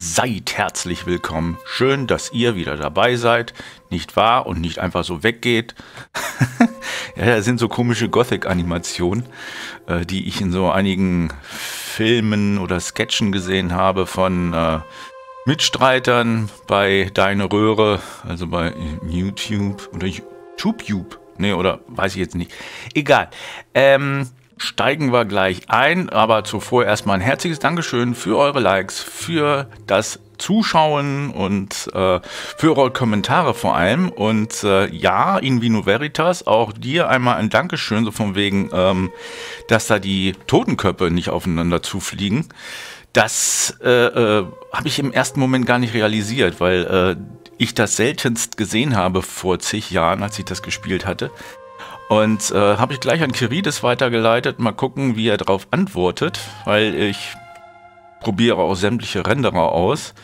Seid herzlich willkommen. Schön, dass ihr wieder dabei seid. Nicht wahr? Und nicht einfach so weggeht. Ja, das sind so komische Gothic-Animationen, die ich in so einigen Filmen oder Sketchen gesehen habe von Mitstreitern bei Deine Röhre, also bei YouTube oder TubeTube. Ne, oder weiß ich jetzt nicht. Egal. Steigen wir gleich ein, aber zuvor erstmal ein herzliches Dankeschön für eure Likes, für das Zuschauen und für eure Kommentare vor allem. Und ja, in Vino Veritas, auch dir einmal ein Dankeschön, so von wegen, dass da die Totenköpfe nicht aufeinander zufliegen. Das habe ich im ersten Moment gar nicht realisiert, weil ich das seltenst gesehen habe vor 10 Jahren, als ich das gespielt hatte. Und habe ich gleich an Kirides weitergeleitet. Mal gucken, wie er darauf antwortet, weil ich probiere auch sämtliche Renderer aus.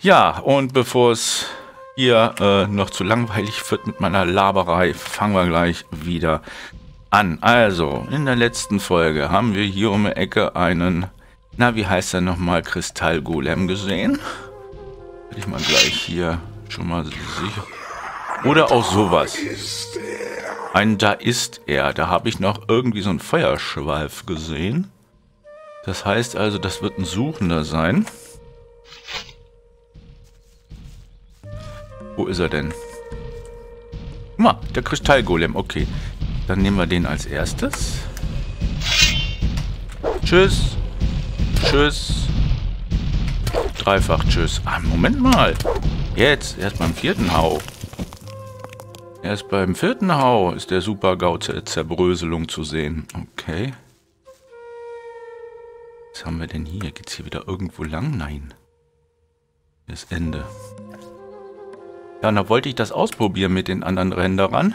Ja, und bevor es hier noch zu langweilig wird mit meiner Laberei, fangen wir gleich wieder an. Also, in der letzten Folge haben wir hier um die Ecke einen, na, wie heißt er nochmal, Kristallgolem gesehen. Will ich mal gleich hier schon mal sicher. Oder auch sowas. Ein Da ist er. Da habe ich noch irgendwie so einen Feuerschweif gesehen. Das heißt also, das wird ein Suchender sein. Wo ist er denn? Na, der Kristallgolem. Okay. Dann nehmen wir den als erstes. Tschüss. Tschüss. Dreifach Tschüss. Ah, Moment mal. Jetzt. Erst beim vierten Hau. Erst beim vierten Hau ist der Super-GAU zur Zerbröselung zu sehen. Okay. Was haben wir denn hier? Geht's hier wieder irgendwo lang? Nein. Das Ende. Ja, und da wollte ich das ausprobieren mit den anderen Renderern.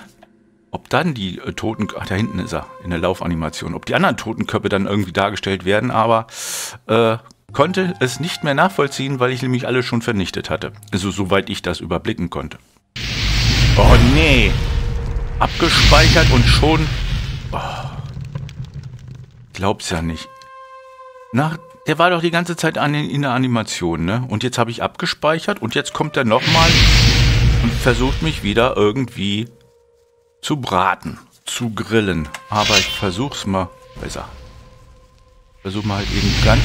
Ob dann die Totenköpfe... Ach, da hinten ist er, in der Laufanimation. Ob die anderen Totenköpfe dann irgendwie dargestellt werden, aber... konnte es nicht mehr nachvollziehen, weil ich nämlich alle schon vernichtet hatte. Also, soweit ich das überblicken konnte. Oh nee, abgespeichert und schon, oh, glaub's ja nicht. Na, der war doch die ganze Zeit in der Animation, ne? Und jetzt habe ich abgespeichert und jetzt kommt er nochmal und versucht mich wieder irgendwie zu braten, zu grillen. Aber ich versuch's mal besser. Versuch mal halt eben ganz,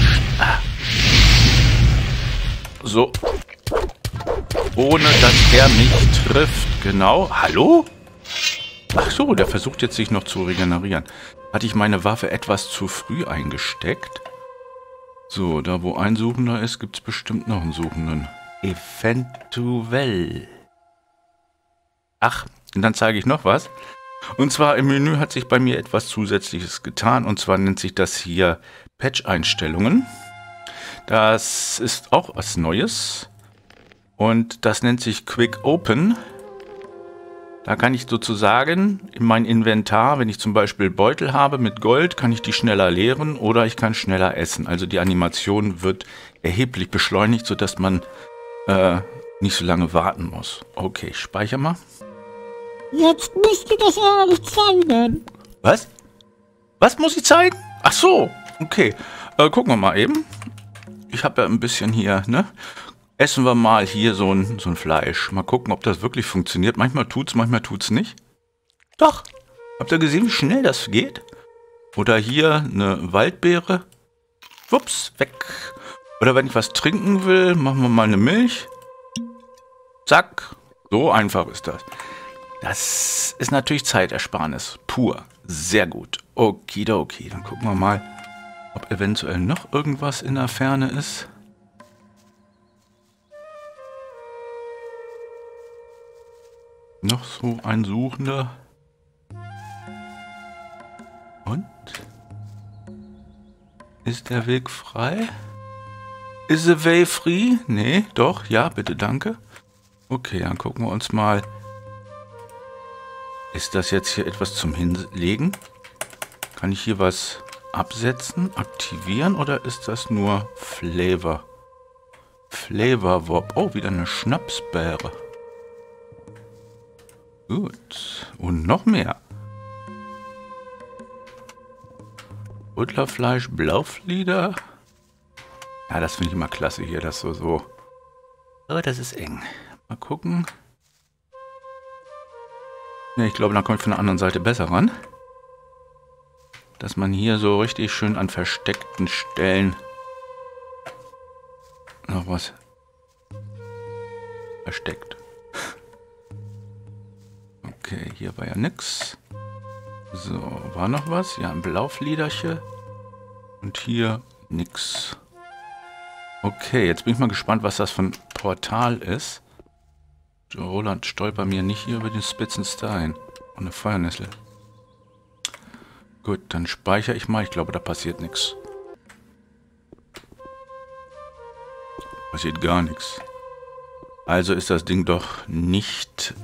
so. Ohne, dass er mich trifft. Genau. Hallo? Ach so, der versucht jetzt sich noch zu regenerieren. Hatte ich meine Waffe etwas zu früh eingesteckt? So, da wo ein Suchender ist, gibt es bestimmt noch einen Suchenden. Eventuell. Ach, und dann zeige ich noch was. Und zwar im Menü hat sich bei mir etwas Zusätzliches getan. Und zwar nennt sich das hier Patch-Einstellungen. Das ist auch was Neues. Und das nennt sich Quick Open. Da kann ich sozusagen in mein Inventar, wenn ich zum Beispiel Beutel habe mit Gold, kann ich die schneller leeren oder ich kann schneller essen. Also die Animation wird erheblich beschleunigt, sodass man nicht so lange warten muss. Okay, ich speichere mal. Jetzt musst du das ehrlich zeigen. Was? Was muss ich zeigen? Ach so, okay. Gucken wir mal eben. Ich habe ja ein bisschen hier, ne? Essen wir mal hier so ein Fleisch. Mal gucken, ob das wirklich funktioniert. Manchmal tut's nicht. Doch. Habt ihr gesehen, wie schnell das geht? Oder hier eine Waldbeere. Wups, weg. Oder wenn ich was trinken will, machen wir mal eine Milch. Zack. So einfach ist das. Das ist natürlich Zeitersparnis. Pur. Sehr gut. Okidoki. Dann gucken wir mal, ob eventuell noch irgendwas in der Ferne ist. Noch so ein Suchender. Und? Ist der Weg frei? Is the way free? Nee, doch, ja, bitte, danke. Okay, dann gucken wir uns mal. Ist das jetzt hier etwas zum Hinlegen? Kann ich hier was absetzen, aktivieren oder ist das nur Flavor? Flavor Warp. Oh, wieder eine Schnapsbeere. Gut. Und noch mehr. Butlerfleisch, Blauflieder. Ja, das finde ich immer klasse hier, das so. Aber das ist eng. Mal gucken. Ja, ich glaube, da kommt von der anderen Seite besser ran. Dass man hier so richtig schön an versteckten Stellen noch was versteckt. Okay, hier war ja nix. So, war noch was? Ja, ein Blaufliederchen. Und hier nix. Okay, jetzt bin ich mal gespannt, was das für ein Portal ist. Roland, stolper mir nicht hier über den spitzen Stein. Und eine Feuernessel. Gut, dann speichere ich mal. Ich glaube, da passiert nichts. Passiert gar nichts. Also ist das Ding doch nicht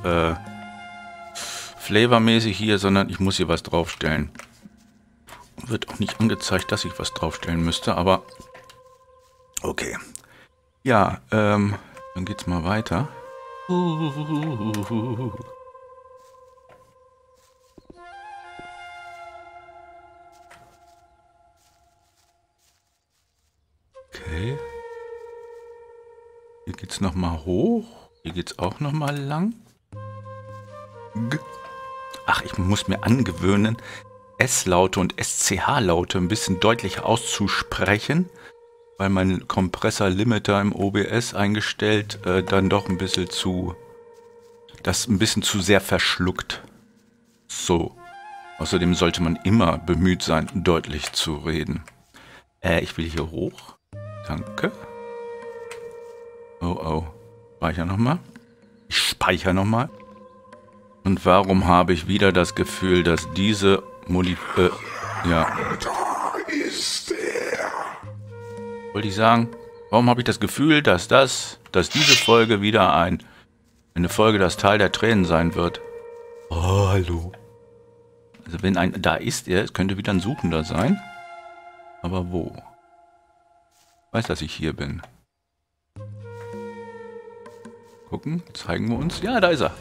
flavormäßig hier, sondern ich muss hier was draufstellen. Wird auch nicht angezeigt, dass ich was draufstellen müsste, aber okay. Ja, dann geht's mal weiter. Okay. Hier geht's nochmal hoch. Hier geht's auch nochmal lang. Ach, ich muss mir angewöhnen, S-Laute und SCH-Laute ein bisschen deutlicher auszusprechen, weil mein Kompressor-Limiter im OBS eingestellt dann doch ein bisschen zu sehr verschluckt. So. Außerdem sollte man immer bemüht sein, deutlich zu reden. Ich will hier hoch. Danke. Oh, oh. Speicher nochmal. Ich speichere nochmal. Und warum habe ich wieder das Gefühl, dass diese diese Folge wieder eine Folge das Tal der Tränen sein wird. Oh, hallo. Also wenn ein, da ist er, es könnte wieder ein Suchender sein. Aber wo? Ich weiß, dass ich hier bin. Gucken, zeigen wir uns. Ja, da ist er.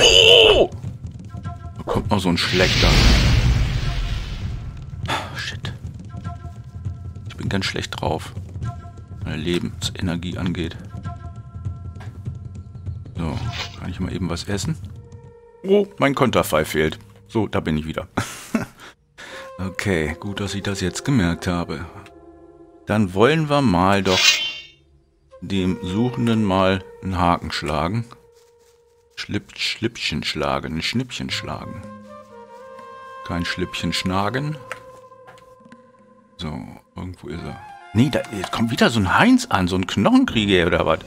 Oh! Da kommt noch so ein schlechter. Shit. Ich bin ganz schlecht drauf. Meine Lebensenergie angeht. So, kann ich mal eben was essen? Oh, mein Konterfei fehlt. So, da bin ich wieder. Okay, gut, dass ich das jetzt gemerkt habe. Dann wollen wir mal doch dem Suchenden mal einen Haken schlagen. Schlippchen schlagen, ein Schnippchen schlagen. Kein Schlippchen schnagen. So, irgendwo ist er. Nee, da jetzt kommt wieder so ein Heinz an, so ein Knochenkrieger oder was?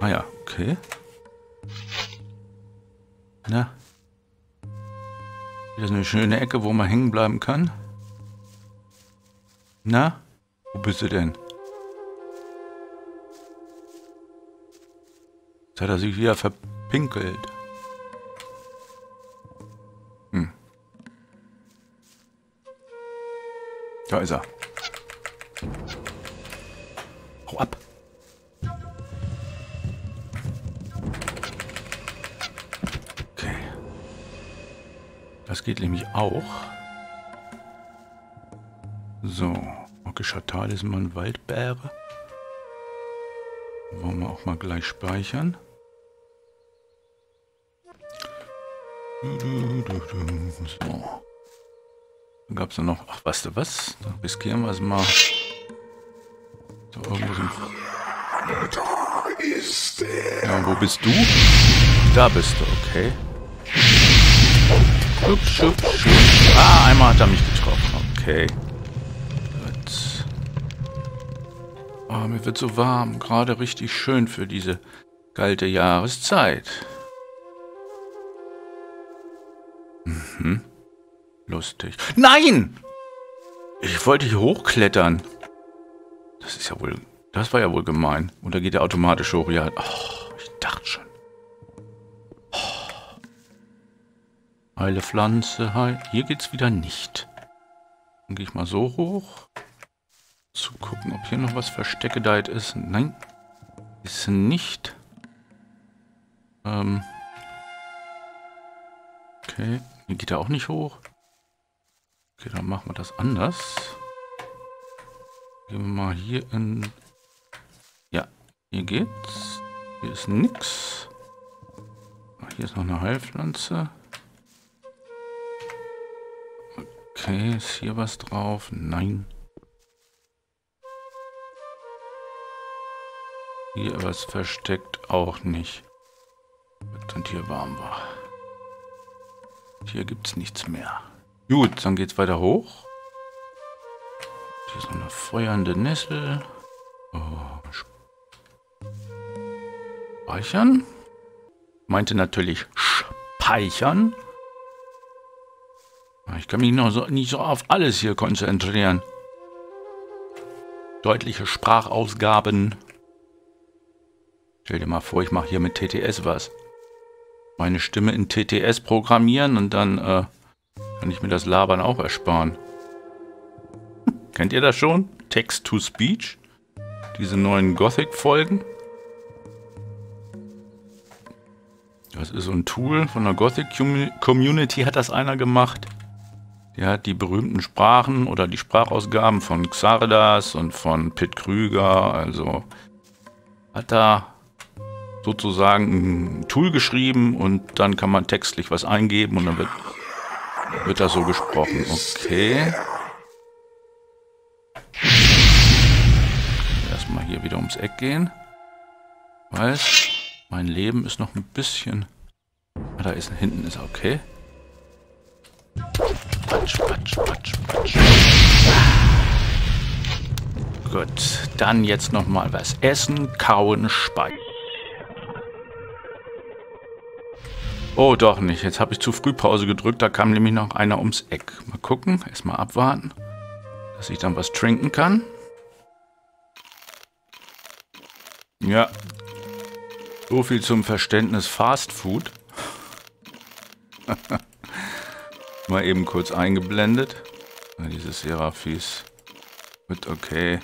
Ah ja, okay. Na. Das ist eine schöne Ecke, wo man hängen bleiben kann. Na, wo bist du denn? Jetzt hat er sich wieder verpinkelt. Hm. Da ist er. Hau ab. Okay. Das geht nämlich auch. So. Schattal ist mal ein Waldbäre. Wollen wir auch mal gleich speichern. So. Dann gab es noch... Ach, weißt du was? Dann riskieren wir es mal. So, ja, und wo bist du? Da bist du, okay. Hübsch, hübsch, hübsch. Ah, einmal hat er mich getroffen. Okay. Oh, mir wird so warm. Gerade richtig schön für diese kalte Jahreszeit. Mhm. Lustig. Nein! Ich wollte hier hochklettern. Das ist ja wohl... Das war ja wohl gemein. Und da geht er automatisch hoch. Ja, oh, ich dachte schon. Oh. Heile Pflanze, heil... Hier geht's wieder nicht. Dann gehe ich mal so hoch. Zu gucken, ob hier noch was versteckt ist. Nein, ist nicht. Okay, hier geht er auch nicht hoch. Okay, dann machen wir das anders. Gehen wir mal hier in... Ja, hier geht's. Hier ist nix. Hier ist noch eine Heilpflanze. Okay, ist hier was drauf? Nein. Hier was versteckt auch nicht. Und hier warm war. Hier gibt es nichts mehr. Gut, dann geht's weiter hoch. Hier ist noch eine feuernde Nessel. Oh. Speichern. Meinte natürlich speichern. Ich kann mich noch so, nicht so auf alles hier konzentrieren. Deutliche Sprachausgaben. Stell dir mal vor, ich mache hier mit TTS was. Meine Stimme in TTS programmieren und dann kann ich mir das Labern auch ersparen. Kennt ihr das schon? Text-to-Speech? Diese neuen Gothic-Folgen? Das ist so ein Tool von der Gothic-Community, hat das einer gemacht. Der hat die berühmten Sprachen oder die Sprachausgaben von Xardas und von Pitt Krüger, also hat da sozusagen ein Tool geschrieben und dann kann man textlich was eingeben und dann wird das so gesprochen. Okay. Erstmal hier wieder ums Eck gehen. Weiß, mein Leben ist noch ein bisschen... Ah, da ist hinten, ist okay. Patsch, patsch, patsch, patsch. Gut, dann jetzt nochmal was essen, kauen, speichern. Oh, doch nicht. Jetzt habe ich zu früh Pause gedrückt. Da kam nämlich noch einer ums Eck. Mal gucken. Erstmal abwarten, dass ich dann was trinken kann. Ja. So viel zum Verständnis Fast Food. Mal eben kurz eingeblendet. Dieses Seraphis wird okay.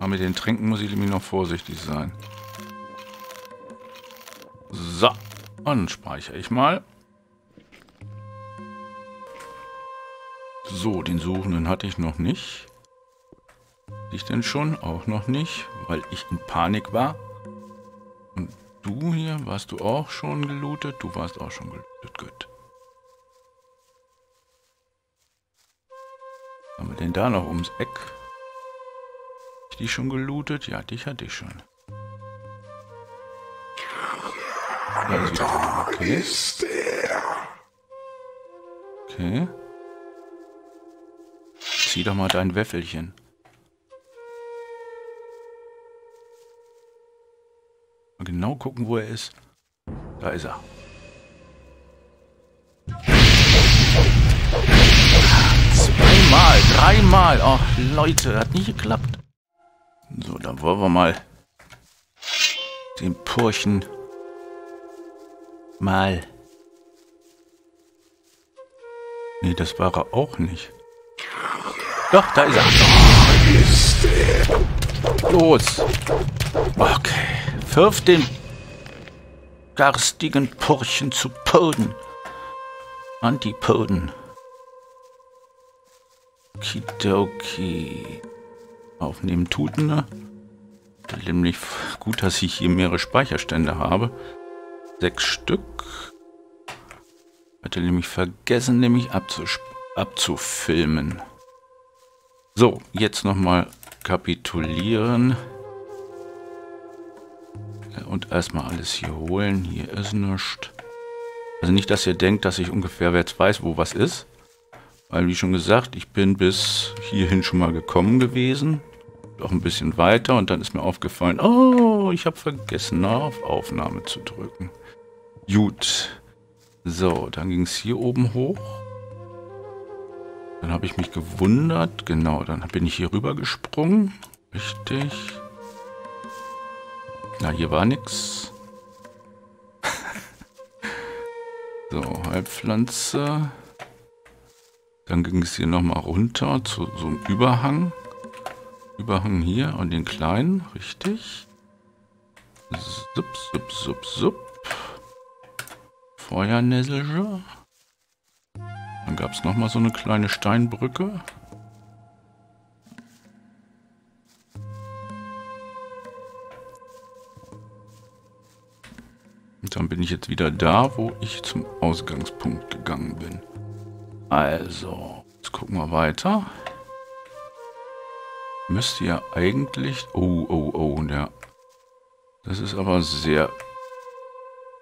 Aber mit den Trinken muss ich nämlich noch vorsichtig sein. So, und speichere ich mal. So, den Suchenden hatte ich noch nicht. Ich denn schon? Auch noch nicht, weil ich in Panik war. Und du hier, warst du auch schon gelootet? Du warst auch schon gelootet, gut. Haben wir denn da noch ums Eck? Hab ich dich schon gelootet? Ja, dich hatte ich schon. Da ist er. Okay. Zieh doch mal dein Wäffelchen. Mal genau gucken, wo er ist. Da ist er. Zweimal, dreimal. Ach Leute, hat nicht geklappt. So, dann wollen wir mal den Purchen... Mal. Nee, das war er auch nicht. Doch, da ist er. Da ist er. Los. Okay. Wirf den garstigen Purchen zu Boden. Antipoden. Kidoki. Aufnehmen tut, ne? Nämlich gut, dass ich hier mehrere Speicherstände habe. 6 Stück. Hatte nämlich vergessen, nämlich abzufilmen. So, jetzt nochmal kapitulieren. Und erstmal alles hier holen. Hier ist nichts. Also nicht, dass ihr denkt, dass ich ungefähr jetzt weiß, wo was ist. Weil, wie schon gesagt, ich bin bis hierhin schon mal gekommen gewesen. Auch ein bisschen weiter und dann ist mir aufgefallen, oh, ich habe vergessen, auf Aufnahme zu drücken. Gut. So, dann ging es hier oben hoch. Dann habe ich mich gewundert. Genau, dann bin ich hier rüber gesprungen. Richtig. Na, hier war nichts. So, Heilpflanze. Dann ging es hier nochmal runter zu so einem Überhang. Überhang hier und den kleinen. Richtig. Sup, sup, sup, sup. Feuernesselche. Dann gab es nochmal so eine kleine Steinbrücke. Und dann bin ich jetzt wieder da, wo ich zum Ausgangspunkt gegangen bin. Also, jetzt gucken wir weiter. Müsste ja eigentlich... Oh, oh, oh, ja. Das ist aber sehr...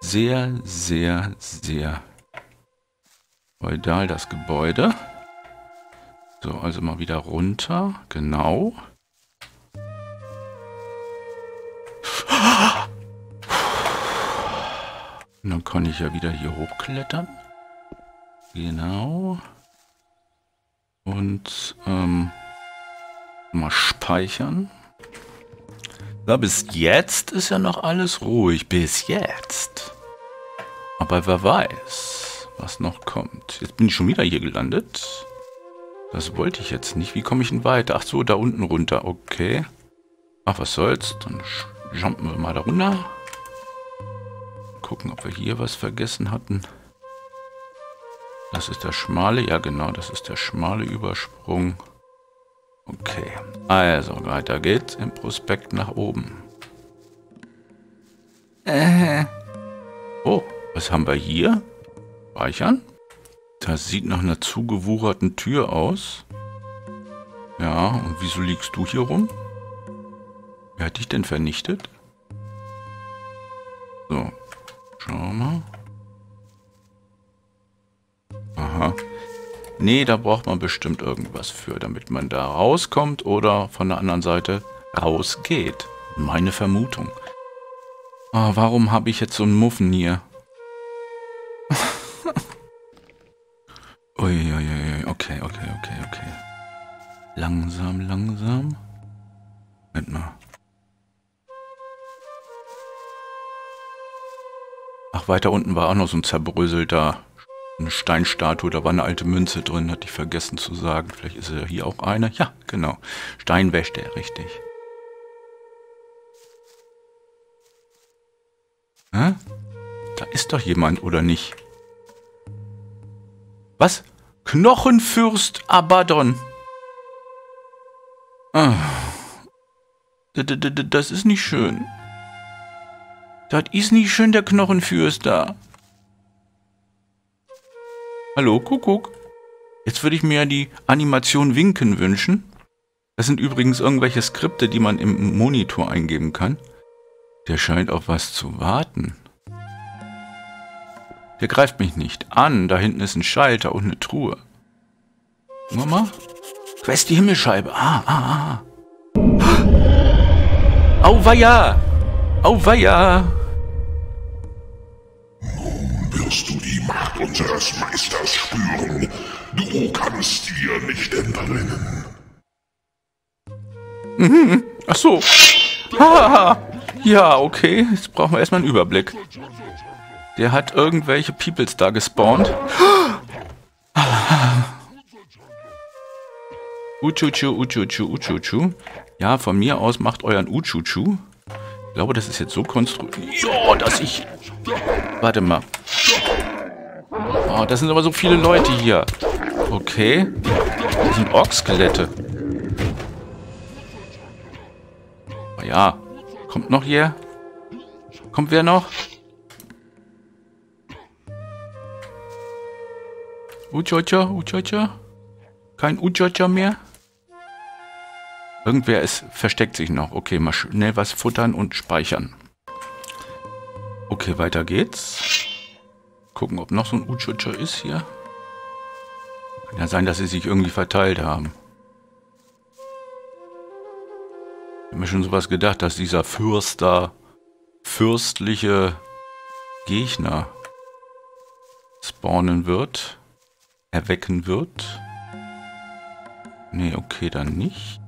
Sehr, sehr, sehr... feudal, das Gebäude. So, also mal wieder runter. Genau. Und dann kann ich ja wieder hier hochklettern. Genau. Und, mal speichern. Da bis jetzt ist ja noch alles ruhig. Bis jetzt. Aber wer weiß, was noch kommt. Jetzt bin ich schon wieder hier gelandet. Das wollte ich jetzt nicht. Wie komme ich denn weiter? Ach so, da unten runter. Okay. Ach, was soll's. Dann jumpen wir mal da runter. Gucken, ob wir hier was vergessen hatten. Das ist der schmale, ja genau, das ist der schmale Übersprung. Okay, also weiter geht's im Prospekt nach oben. Oh, was haben wir hier? Speichern. Das sieht nach einer zugewucherten Tür aus. Ja, und wieso liegst du hier rum? Wer hat dich denn vernichtet? So. Schau mal. Aha. Nee, da braucht man bestimmt irgendwas für, damit man da rauskommt oder von der anderen Seite rausgeht. Meine Vermutung. Ah, warum habe ich jetzt so einen Muffen hier? Uiuiui, okay, okay, okay, okay. Langsam, langsam. Moment mal. Ach, weiter unten war auch noch so ein zerbröselter eine Steinstatue. Da war eine alte Münze drin, hatte ich vergessen zu sagen. Vielleicht ist ja hier auch eine. Ja, genau. Steinwächter, richtig. Hä? Da ist doch jemand, oder nicht? Was? Knochenfürst Abaddon. Ah. Das ist nicht schön. Das ist nicht schön, der Knochenfürst da. Hallo, Kuckuck. Jetzt würde ich mir ja die Animation Winken wünschen. Das sind übrigens irgendwelche Skripte, die man im Monitor eingeben kann. Der scheint auf was zu warten. Der greift mich nicht an. Da hinten ist ein Schalter und eine Truhe. Guck mal. Quest die Himmelsscheibe. Ah, ah, ah. Auweia! Auweia! Nun wirst du die Macht unseres Meisters spüren. Du kannst dir nicht entrinnen. Mhm. Ach so. Ah, ja, okay. Jetzt brauchen wir erstmal einen Überblick. Der hat irgendwelche Peoples da gespawnt. Uchuchu, Uchuchu, Uchuchu. Ja, von mir aus macht euren Uchuchu. Ich glaube, das ist jetzt so konstruiert, jo, dass ich... Warte mal. Oh, das sind aber so viele Leute hier. Okay. Das sind Orkskelette. Oh ja. Kommt noch hier? Kommt wer noch? Uchocha, Uchocha. Kein Uchocha mehr. Irgendwer ist, versteckt sich noch. Okay, mal schnell was futtern und speichern. Okay, weiter geht's. Gucken, ob noch so ein Utschutscher ist hier. Kann ja sein, dass sie sich irgendwie verteilt haben. Ich habe mir schon sowas gedacht, dass dieser fürstliche Gegner spawnen wird. Erwecken wird. Nee, okay, dann nicht.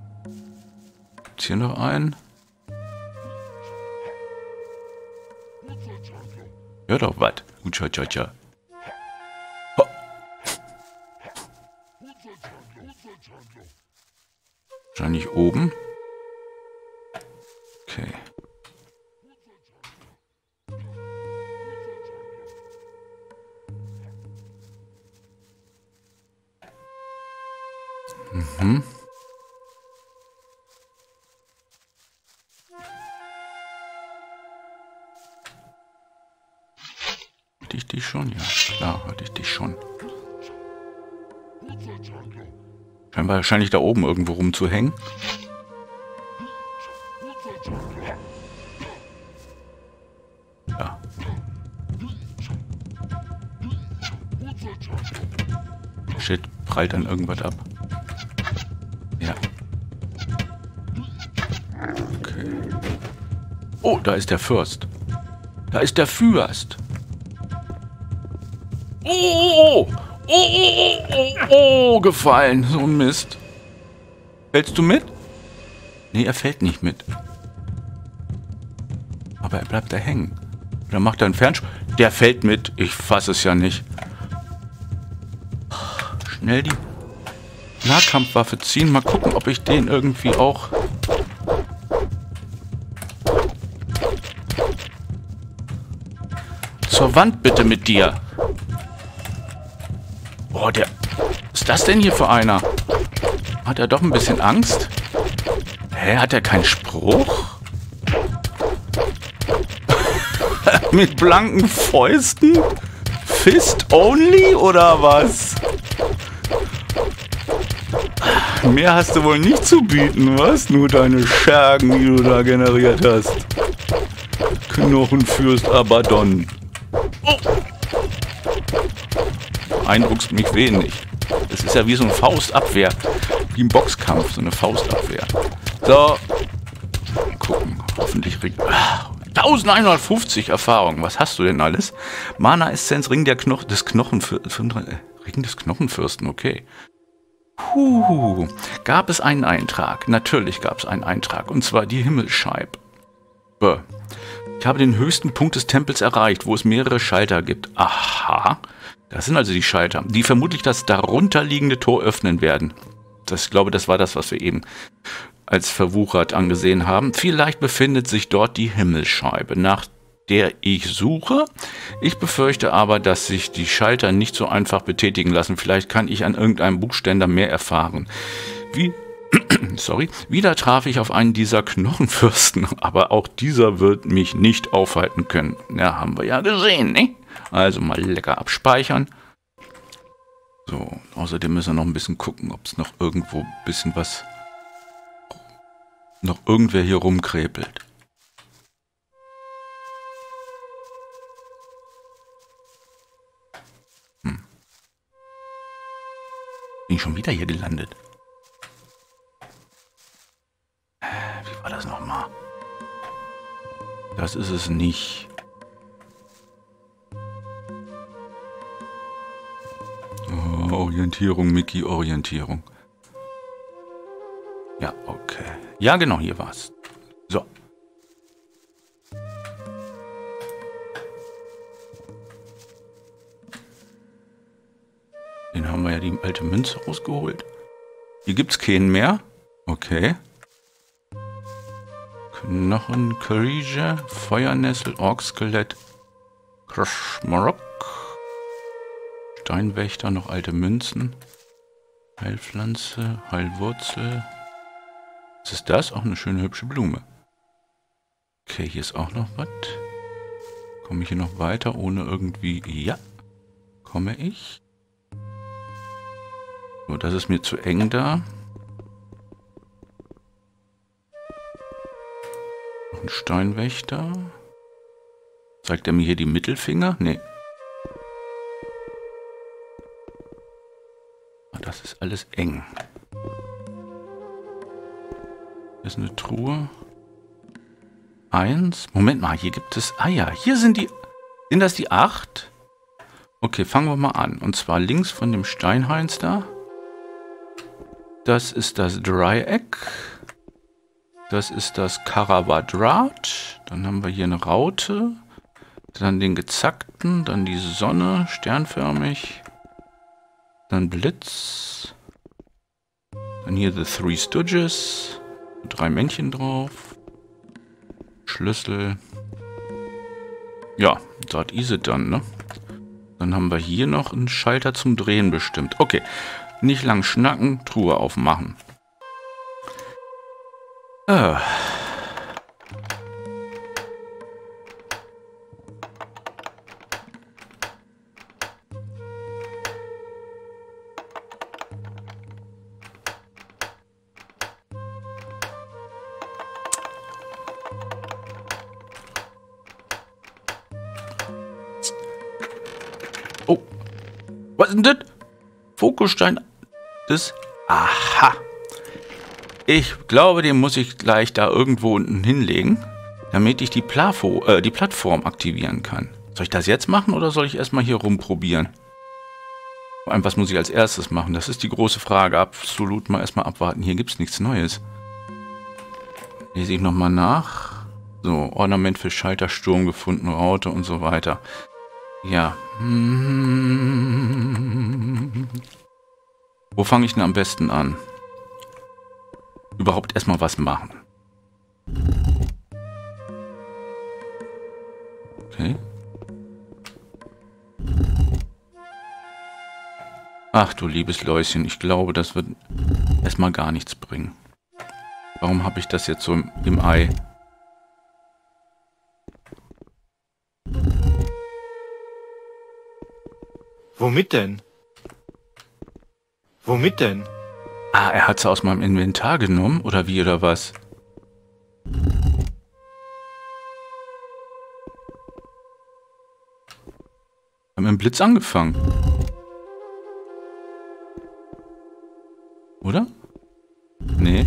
Hier noch einen. Hör doch was. Utscha-cha-cha. Oh. Wahrscheinlich oben. Okay. Mhm. Hatte ich dich schon? Ja, klar, hatte ich dich schon. Scheinbar scheine ich da oben irgendwo rumzuhängen. Ja. Shit, prallt dann irgendwas ab. Ja. Okay. Oh, da ist der Fürst. Da ist der Fürst. Oh, oh, oh, oh, oh, oh, oh, gefallen. So ein Mist. Fällst du mit? Nee, er fällt nicht mit. Aber er bleibt da hängen. Oder macht er einen Fernsprung? Der fällt mit. Ich fasse es ja nicht. Schnell die Nahkampfwaffe ziehen. Mal gucken, ob ich den irgendwie auch... Zur Wand bitte mit dir. Oh, der... Was ist das denn hier für einer? Hat er doch ein bisschen Angst? Hä, hat er keinen Spruch? Mit blanken Fäusten? Fist only oder was? Mehr hast du wohl nicht zu bieten, was? Nur deine Schergen, die du da generiert hast. Knochenfürst Abaddon. Oh. Beeindruckst mich wenig. Das ist ja wie so eine Faustabwehr. Wie im Boxkampf, so eine Faustabwehr. So. Mal gucken. Hoffentlich Ring. 1150 Erfahrung. Was hast du denn alles? Mana-Essenz, Ring der Knochenfürsten. Ring des Knochenfürsten, okay. Puh. Gab es einen Eintrag? Natürlich gab es einen Eintrag. Und zwar die Himmelsscheibe. Ich habe den höchsten Punkt des Tempels erreicht, wo es mehrere Schalter gibt. Aha. Das sind also die Schalter, die vermutlich das darunterliegende Tor öffnen werden. Ich glaube, das war das, was wir eben als verwuchert angesehen haben. Vielleicht befindet sich dort die Himmelsscheibe, nach der ich suche. Ich befürchte aber, dass sich die Schalter nicht so einfach betätigen lassen. Vielleicht kann ich an irgendeinem Buchständer mehr erfahren. Sorry. Wieder traf ich auf einen dieser Knochenfürsten, aber auch dieser wird mich nicht aufhalten können. Ja, haben wir ja gesehen, ne? Also mal lecker abspeichern. So, außerdem müssen wir noch ein bisschen gucken, ob es noch irgendwo ein bisschen was... noch irgendwer hier rumkrebelt. Hm. Bin ich schon wieder hier gelandet? Wie war das nochmal? Das ist es nicht... Orientierung, Mickey, Orientierung. Ja, okay. Ja, genau, hier war's. So. Den haben wir ja die alte Münze rausgeholt. Hier gibt's keinen mehr. Okay. Knochen, Courage, Feuernessel, Orkskelett, Kroschmarok. Steinwächter, noch alte Münzen, Heilpflanze, Heilwurzel. Was ist das? Auch eine schöne, hübsche Blume. Okay, hier ist auch noch was. Komme ich hier noch weiter ohne irgendwie... Ja, komme ich. So, das ist mir zu eng da. Noch ein Steinwächter. Zeigt er mir hier die Mittelfinger? Nee. Das ist alles eng. Hier ist eine Truhe. Eins. Moment mal, hier gibt es Eier. Hier sind die... Sind das die 8? Okay, fangen wir mal an. Und zwar links von dem Steinheinz da. Das ist das Dreieck. Das ist das Karavadrat. Dann haben wir hier eine Raute. Dann den gezackten. Dann die Sonne, sternförmig. Dann Blitz. Dann hier The Three Stooges. 3 Männchen drauf. Schlüssel. Ja, that is it dann, ne? Dann haben wir hier noch einen Schalter zum Drehen bestimmt. Okay, Nicht lang schnacken, Truhe aufmachen. Oh. Was ist denn das? Vogelstein des... Aha. Ich glaube, den muss ich gleich da irgendwo unten hinlegen, damit ich die Plattform aktivieren kann. Soll ich das jetzt machen oder soll ich erstmal hier rumprobieren? Was muss ich als erstes machen? Das ist die große Frage. Absolut mal erstmal abwarten. Hier gibt es nichts Neues. Lese ich nochmal nach. So, Ornament für Schalter, Sturm gefunden, Raute und so weiter. Ja. Wo fange ich denn am besten an? Überhaupt erstmal was machen. Okay. Ach du liebes Läuschen, ich glaube, das wird erstmal gar nichts bringen. Warum habe ich das jetzt so im Ei? Womit denn? Womit denn? Ah, er hat sie aus meinem Inventar genommen, oder wie, oder was? Wir haben mit dem Blitz angefangen. Oder? Nee.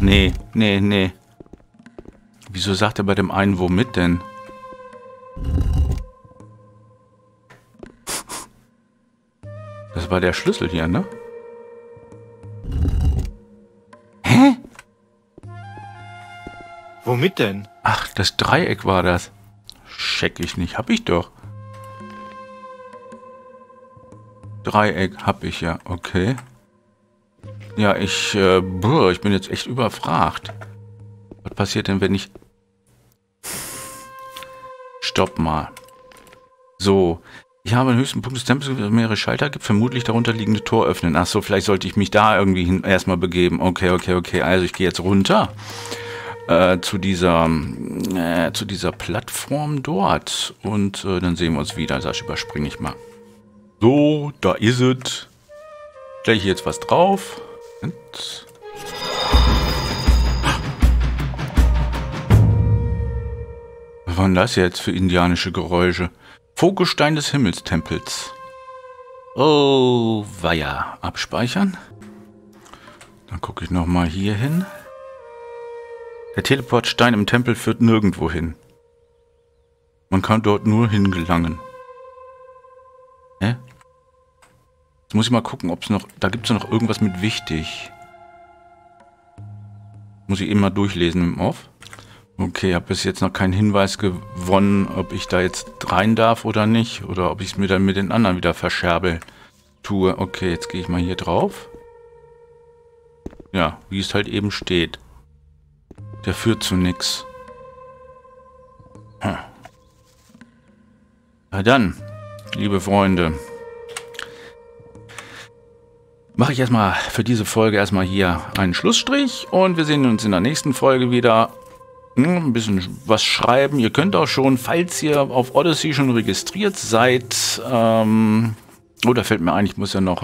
Nee, nee, nee. Wieso sagt er bei dem einen womit denn? Das war der Schlüssel hier, ne? Hä? Womit denn? Ach, das Dreieck war das. Check ich nicht. Hab ich doch. Dreieck hab ich ja. Okay. Ja, ich bin jetzt echt überfragt. Was passiert denn, wenn ich... Stopp mal. So. Ich habe den höchsten Punkt des Tempels, mehrere Schalter gibt, vermutlich darunter liegende Tor öffnen. Ach so, vielleicht sollte ich mich da irgendwie erstmal begeben. Okay. Also ich gehe jetzt runter. Zu dieser Plattform dort. Und dann sehen wir uns wieder. Das überspringe ich mal. So, da ist es. Stelle ich jetzt was drauf. Und was waren das jetzt für indianische Geräusche? Vogelstein des Himmelstempels. Oh, weia. Abspeichern. Dann gucke ich nochmal hier hin. Der Teleportstein im Tempel führt nirgendwo hin. Man kann dort nur hingelangen. Hä? Jetzt muss ich mal gucken, ob es noch... Da gibt es noch irgendwas mit wichtig. Muss ich eben mal durchlesen im Off. Okay, habe bis jetzt noch keinen Hinweis gewonnen, ob ich da jetzt rein darf oder nicht. Oder ob ich es mir dann mit den anderen wieder verscherbel tue. Okay, jetzt gehe ich mal hier drauf. Ja, wie es halt eben steht. Der führt zu nichts. Hm. Na dann, liebe Freunde... Mache ich erstmal für diese Folge hier einen Schlussstrich und wir sehen uns in der nächsten Folge wieder. Ein bisschen was schreiben. Ihr könnt auch schon, falls ihr auf Odyssey schon registriert seid, oder fällt mir ein, ich muss ja noch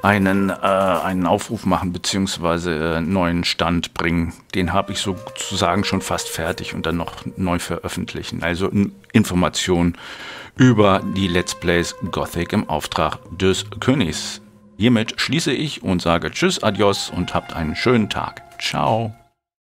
einen Aufruf machen, beziehungsweise einen neuen Stand bringen. Den habe ich sozusagen schon fast fertig und dann noch neu veröffentlichen. Also Informationen über die Let's Plays Gothic im Auftrag des Königs. Hiermit schließe ich und sage Tschüss, Adios und habt einen schönen Tag. Ciao.